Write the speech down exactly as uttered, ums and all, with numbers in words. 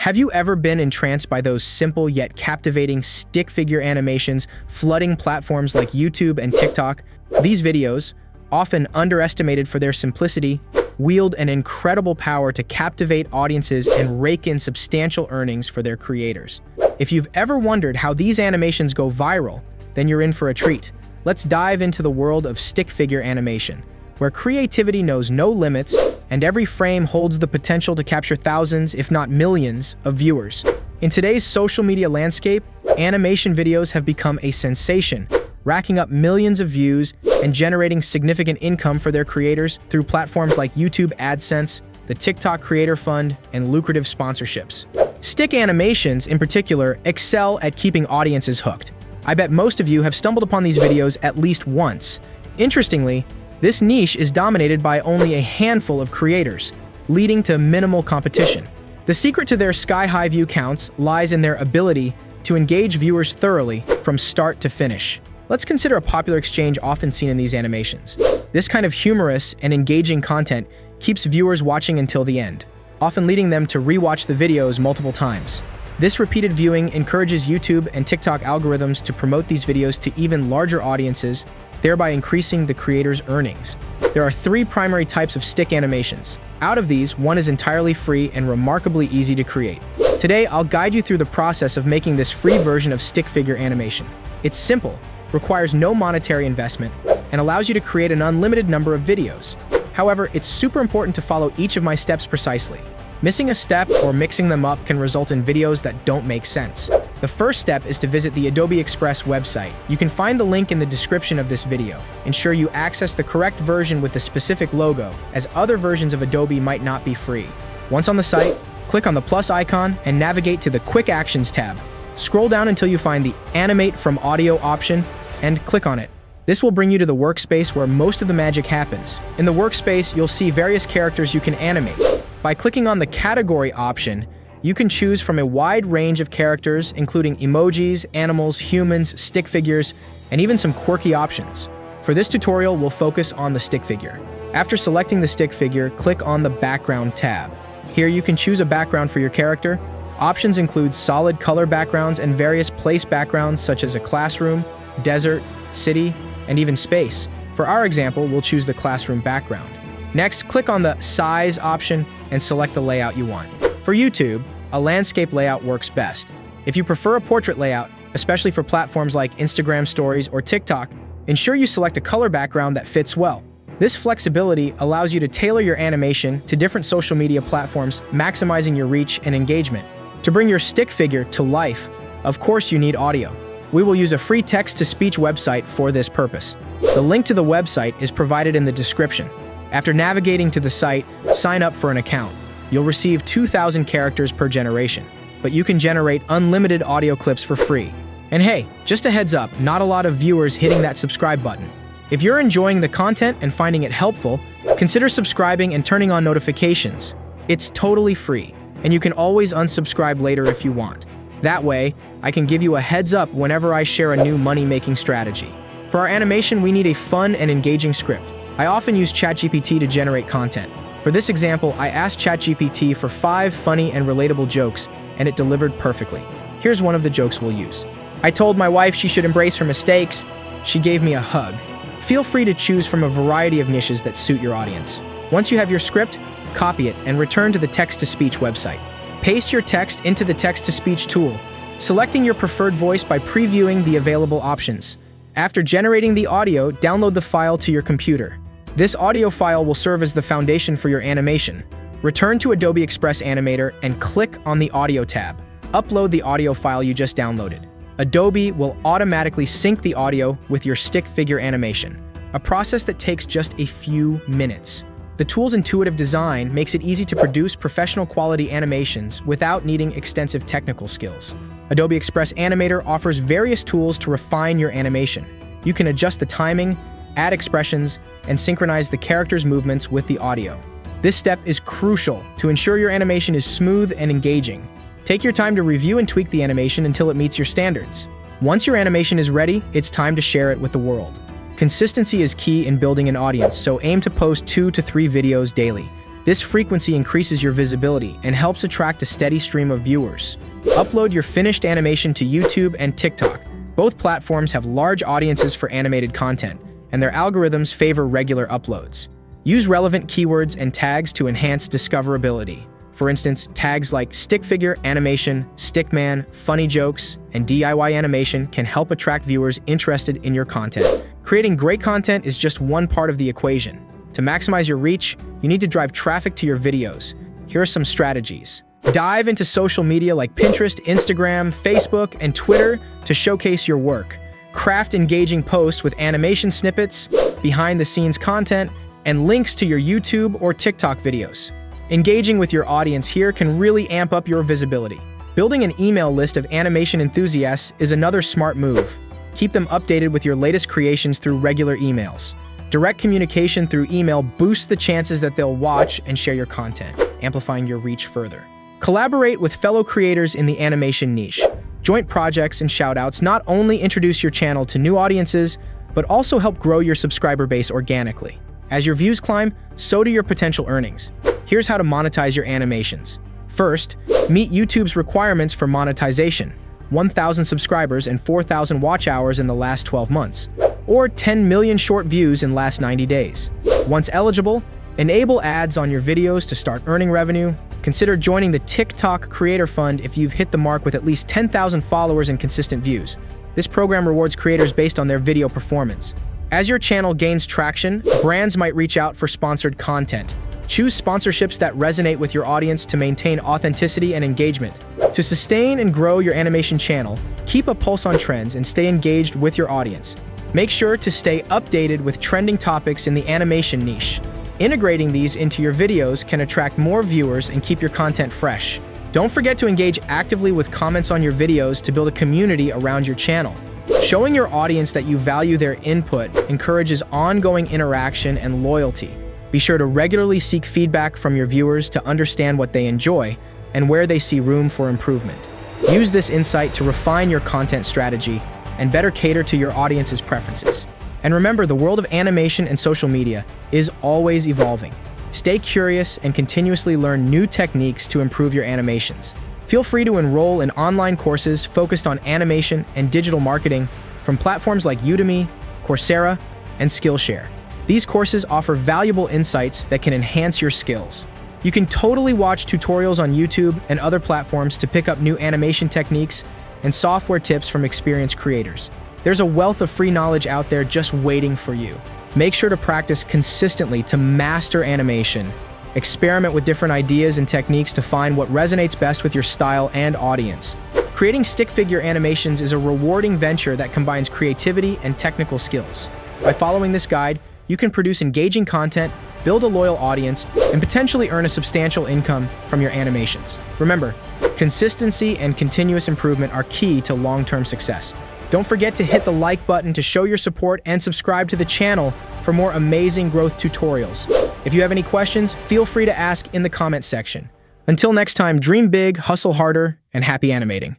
Have you ever been entranced by those simple yet captivating stick figure animations flooding platforms like YouTube and TikTok? These videos, often underestimated for their simplicity, wield an incredible power to captivate audiences and rake in substantial earnings for their creators. If you've ever wondered how these animations go viral, then you're in for a treat. Let's dive into the world of stick figure animation, where creativity knows no limits, and every frame holds the potential to capture thousands, if not millions, of viewers. In today's social media landscape, animation videos have become a sensation, racking up millions of views and generating significant income for their creators through platforms like YouTube AdSense, the TikTok Creator Fund, and lucrative sponsorships. Stick animations, in particular, excel at keeping audiences hooked. I bet most of you have stumbled upon these videos at least once. Interestingly, this niche is dominated by only a handful of creators, leading to minimal competition. The secret to their sky-high view counts lies in their ability to engage viewers thoroughly from start to finish. Let's consider a popular exchange often seen in these animations. This kind of humorous and engaging content keeps viewers watching until the end, often leading them to rewatch the videos multiple times. This repeated viewing encourages YouTube and TikTok algorithms to promote these videos to even larger audiences, thereby increasing the creator's earnings. There are three primary types of stick animations. Out of these, one is entirely free and remarkably easy to create. Today, I'll guide you through the process of making this free version of stick figure animation. It's simple, requires no monetary investment, and allows you to create an unlimited number of videos. However, it's super important to follow each of my steps precisely. Missing a step or mixing them up can result in videos that don't make sense. The first step is to visit the Adobe Express website. You can find the link in the description of this video. Ensure you access the correct version with the specific logo, as other versions of Adobe might not be free. Once on the site, click on the plus icon and navigate to the Quick Actions tab. Scroll down until you find the Animate from Audio option and click on it. This will bring you to the workspace where most of the magic happens. In the workspace, you'll see various characters you can animate. By clicking on the category option, you can choose from a wide range of characters, including emojis, animals, humans, stick figures, and even some quirky options. For this tutorial, we'll focus on the stick figure. After selecting the stick figure, click on the Background tab. Here you can choose a background for your character. Options include solid color backgrounds and various place backgrounds such as a classroom, desert, city, and even space. For our example, we'll choose the classroom background. Next, click on the Size option and select the layout you want. For YouTube, a landscape layout works best. If you prefer a portrait layout, especially for platforms like Instagram Stories or TikTok, ensure you select a color background that fits well. This flexibility allows you to tailor your animation to different social media platforms, maximizing your reach and engagement. To bring your stick figure to life, of course you need audio. We will use a free text-to-speech website for this purpose. The link to the website is provided in the description. After navigating to the site, sign up for an account. You'll receive two thousand characters per generation, but you can generate unlimited audio clips for free. And hey, just a heads up, not a lot of viewers hitting that subscribe button. If you're enjoying the content and finding it helpful, consider subscribing and turning on notifications. It's totally free, and you can always unsubscribe later if you want. That way, I can give you a heads up whenever I share a new money-making strategy. For our animation, we need a fun and engaging script. I often use ChatGPT to generate content. For this example, I asked ChatGPT for five funny and relatable jokes, and it delivered perfectly. Here's one of the jokes we'll use. I told my wife she should embrace her mistakes. She gave me a hug. Feel free to choose from a variety of niches that suit your audience. Once you have your script, copy it and return to the text-to-speech website. Paste your text into the text-to-speech tool, selecting your preferred voice by previewing the available options. After generating the audio, download the file to your computer. This audio file will serve as the foundation for your animation. Return to Adobe Express Animator and click on the Audio tab. Upload the audio file you just downloaded. Adobe will automatically sync the audio with your stick figure animation, a process that takes just a few minutes. The tool's intuitive design makes it easy to produce professional quality animations without needing extensive technical skills. Adobe Express Animator offers various tools to refine your animation. You can adjust the timing, add expressions, and synchronize the character's movements with the audio. This step is crucial to ensure your animation is smooth and engaging. Take your time to review and tweak the animation until it meets your standards. Once your animation is ready, it's time to share it with the world. Consistency is key in building an audience, so aim to post two to three videos daily. This frequency increases your visibility and helps attract a steady stream of viewers. Upload your finished animation to YouTube and TikTok. Both platforms have large audiences for animated content, and their algorithms favor regular uploads. Use relevant keywords and tags to enhance discoverability. For instance, tags like stick figure animation, stickman, funny jokes, and D I Y animation can help attract viewers interested in your content. Creating great content is just one part of the equation. To maximize your reach, you need to drive traffic to your videos. Here are some strategies. Dive into social media like Pinterest, Instagram, Facebook, and Twitter to showcase your work. Craft engaging posts with animation snippets, behind-the-scenes content, and links to your YouTube or TikTok videos. Engaging with your audience here can really amp up your visibility. Building an email list of animation enthusiasts is another smart move. Keep them updated with your latest creations through regular emails. Direct communication through email boosts the chances that they'll watch and share your content, amplifying your reach further. Collaborate with fellow creators in the animation niche. Joint projects and shoutouts not only introduce your channel to new audiences, but also help grow your subscriber base organically. As your views climb, so do your potential earnings. Here's how to monetize your animations. First, meet YouTube's requirements for monetization: one thousand subscribers and four thousand watch hours in the last twelve months, or ten million short views in last ninety days. Once eligible, enable ads on your videos to start earning revenue. Consider joining the TikTok Creator Fund if you've hit the mark with at least ten thousand followers and consistent views. This program rewards creators based on their video performance. As your channel gains traction, brands might reach out for sponsored content. Choose sponsorships that resonate with your audience to maintain authenticity and engagement. To sustain and grow your animation channel, keep a pulse on trends and stay engaged with your audience. Make sure to stay updated with trending topics in the animation niche. Integrating these into your videos can attract more viewers and keep your content fresh. Don't forget to engage actively with comments on your videos to build a community around your channel. Showing your audience that you value their input encourages ongoing interaction and loyalty. Be sure to regularly seek feedback from your viewers to understand what they enjoy and where they see room for improvement. Use this insight to refine your content strategy and better cater to your audience's preferences. And remember, the world of animation and social media is always evolving. Stay curious and continuously learn new techniques to improve your animations. Feel free to enroll in online courses focused on animation and digital marketing from platforms like Udemy, Coursera, and Skillshare. These courses offer valuable insights that can enhance your skills. You can totally watch tutorials on YouTube and other platforms to pick up new animation techniques and software tips from experienced creators. There's a wealth of free knowledge out there just waiting for you. Make sure to practice consistently to master animation. Experiment with different ideas and techniques to find what resonates best with your style and audience. Creating stick figure animations is a rewarding venture that combines creativity and technical skills. By following this guide, you can produce engaging content, build a loyal audience, and potentially earn a substantial income from your animations. Remember, consistency and continuous improvement are key to long-term success. Don't forget to hit the like button to show your support and subscribe to the channel for more amazing growth tutorials. If you have any questions, feel free to ask in the comment section. Until next time, dream big, hustle harder, and happy animating.